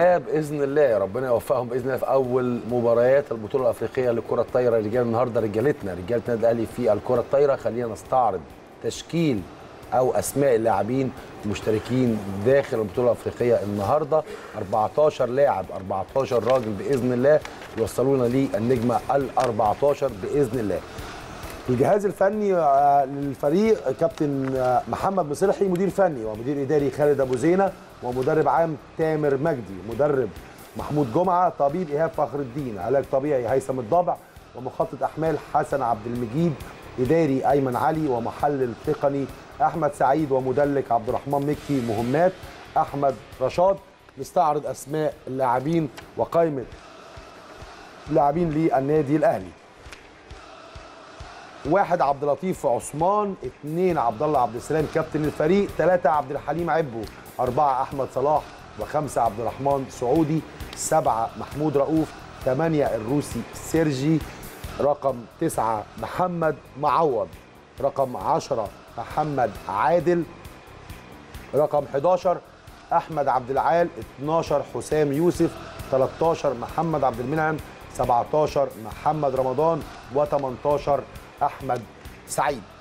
باذن الله ربنا يوفقهم باذن الله في اول مباريات البطوله الافريقيه للكره الطايره. رجال النهارده رجاله النادي الاهلي في الكره الطايره. خلينا نستعرض تشكيل او اسماء اللاعبين المشتركين داخل البطوله الافريقيه النهارده. 14 لاعب 14 راجل باذن الله يوصلونا للنجمه ال14 باذن الله. الجهاز الفني للفريق كابتن محمد مصلحي مدير فني، ومدير اداري خالد ابو زينه، ومدرب عام تامر مجدي، مدرب محمود جمعه، طبيب ايهاب فخر الدين، علاج طبيعي هيثم الضبع، ومخطط احمال حسن عبد المجيد، اداري ايمن علي، ومحلل تقني احمد سعيد، ومدلك عبد الرحمن مكي، مهمات احمد رشاد. نستعرض اسماء اللاعبين وقائمه اللاعبين للنادي الاهلي. 1 عبد اللطيف عثمان، 2 عبد الله عبد السلام كابتن الفريق، 3 عبد الحليم عبو، 4 أحمد صلاح، 5 عبد الرحمن سعودي، 7 محمود رؤوف، 8 الروسي سيرجي، رقم 9 محمد معوض، رقم 10 محمد عادل، رقم 11 أحمد عبد العال، 12 حسام يوسف، 13 محمد عبد المنعم، 17 محمد رمضان، و18 أحمد سعيد.